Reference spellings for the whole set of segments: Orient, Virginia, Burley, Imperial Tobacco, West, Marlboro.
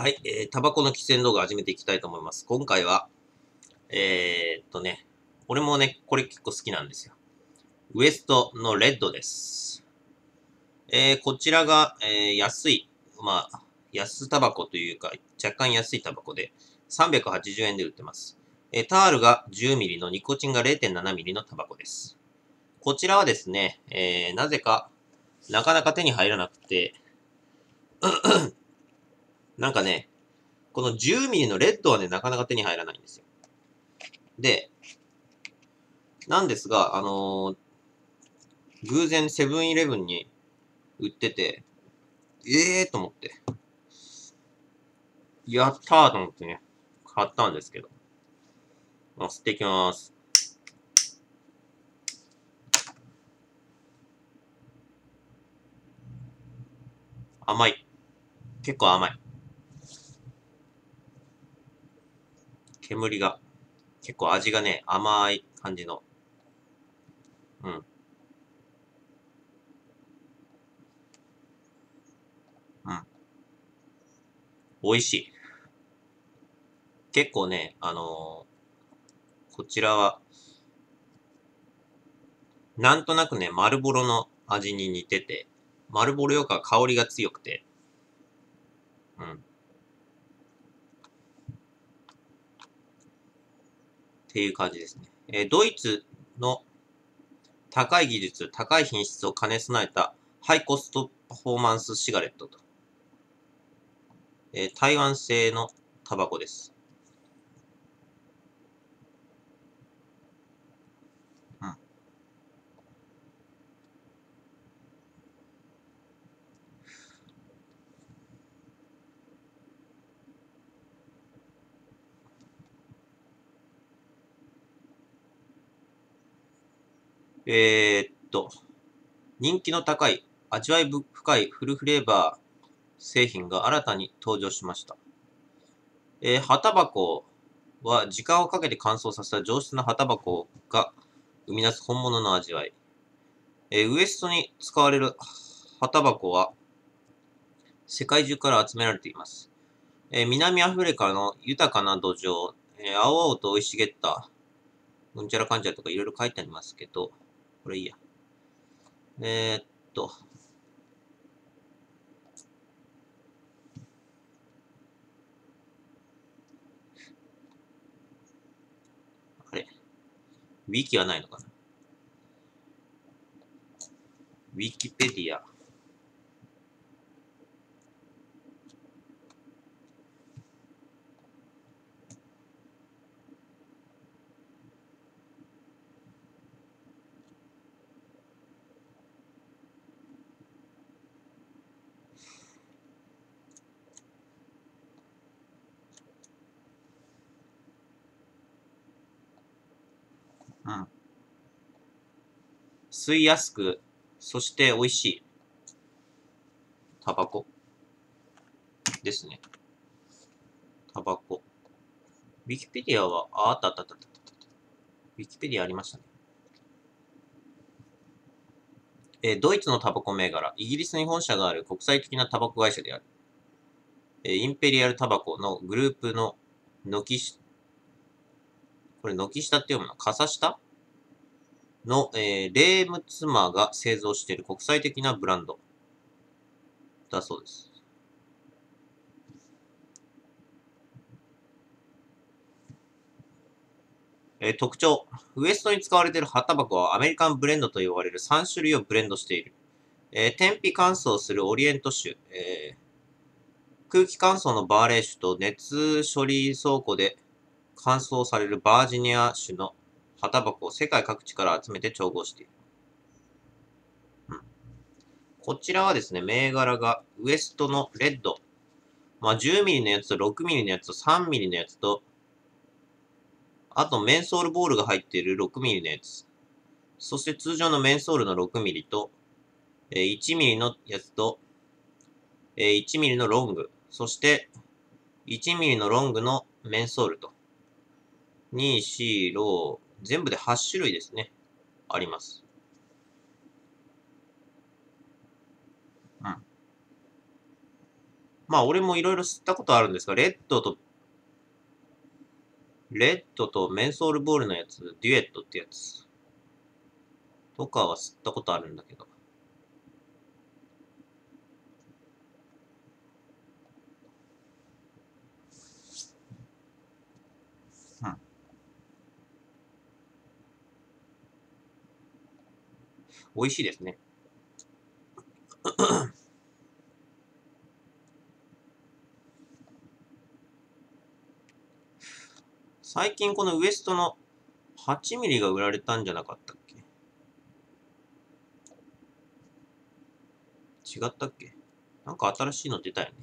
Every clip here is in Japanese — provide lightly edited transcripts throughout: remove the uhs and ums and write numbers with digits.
はい、タバコの喫煙動画始めていきたいと思います。今回は、俺もね、これ結構好きなんですよ。ウエストのレッドです。こちらが、安タバコというか、若干安いタバコで、380円で売ってます。タールが10ミリの、ニコチンが 0.7 ミリのタバコです。こちらはですね、なかなか手に入らなくて、なんかね、この10ミリのレッドはね、なかなか手に入らないんですよ。で、なんですが、偶然セブンイレブンに売ってて、と思って、やったーと思ってね、買ったんですけど。吸っていきます。甘い。結構甘い。煙が、結構味がね、甘い感じの。美味しい。結構ね、こちらは、なんとなくね、丸ボロの味に似てて、丸ボロよか香りが強くて、っていう感じですね。ドイツの高い技術、高い品質を兼ね備えたハイコストパフォーマンスシガレットと、台湾製のタバコです。人気の高い、味わい深いフルフレーバー製品が新たに登場しました。葉タバコは時間をかけて乾燥させた上質な葉タバコが生み出す本物の味わい。ウエストに使われる葉タバコは世界中から集められています。南アフリカの豊かな土壌、青々と生い茂った、うんちゃらかんちゃらとかいろいろ書いてありますけど、これいいや。あれ。ウィキはないのかな。ウィキペディア。吸いやすく、そして美味しいタバコですね。タバコ。ウィキペディアは、あった。ウィキペディアありましたね。ドイツのタバコ銘柄、イギリスに本社がある国際的なタバコ会社である。インペリアルタバコのグループの軒下、これ軒下って読むの？傘下？の、レームツマが製造している国際的なブランドだそうです。特徴。ウエストに使われている葉タバコはアメリカンブレンドと呼ばれる3種類をブレンドしている。天日乾燥するオリエント種、空気乾燥のバーレー種と熱処理倉庫で乾燥されるバージニア種の葉タバコを世界各地から集めて調合している。こちらはですね、銘柄がウエストのレッド。10ミリのやつと6ミリのやつと3ミリのやつと、あとメンソールボールが入っている6ミリのやつ。そして通常のメンソールの6ミリと、1ミリのやつと、1ミリのロング。そして、1ミリのロングのメンソールと。2、4、6、全部で8種類ですね。あります。まあ俺もいろいろ知ったことあるんですが、レッドとメンソールボールのやつ、デュエットってやつとかは知ったことあるんだけど。美味しいですね。最近このウエストの8ミリが売られたんじゃなかったっけ？違ったっけ？なんか新しいの出たよね。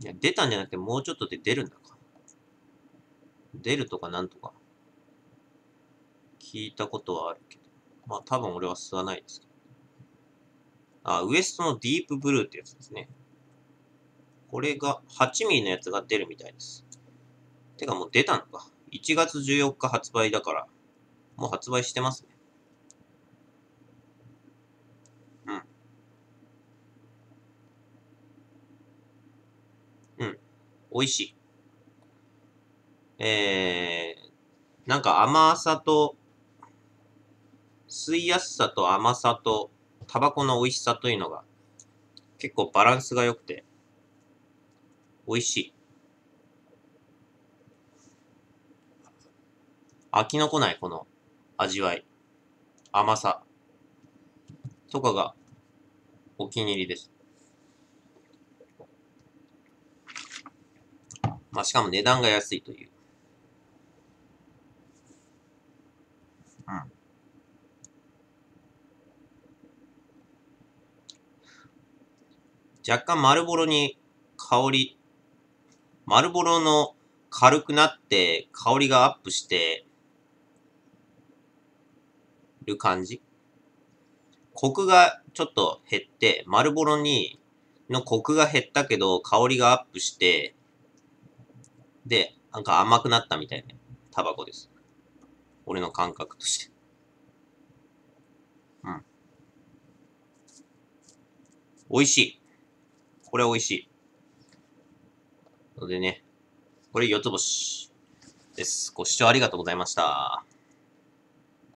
いや、出たんじゃなくてもうちょっとで出るんだか。出るとかなんとか聞いたことはあるけど、まあ多分俺は吸わないですけど。あ、ウエストのディープブルーってやつですね。これが、8ミリのやつが出るみたいです。てかもう出たのか。1月14日発売だから、もう発売してますね。うん。うん。美味しい。なんか甘さと、吸いやすさと甘さと、タバコの美味しさというのが、結構バランスが良くて、美味しい。飽きのこないこの味わい、甘さとかがお気に入りです。まあしかも値段が安いという。うん。若干丸ボロに香り、丸ボロの軽くなって香りがアップしてる感じ。コクがちょっと減って、丸ボロにのコクが減ったけど香りがアップして、で、なんか甘くなったみたいなタバコです。俺の感覚として。うん。美味しい。これ美味しい。のでね、これ4つ星です。ご視聴ありがとうございました。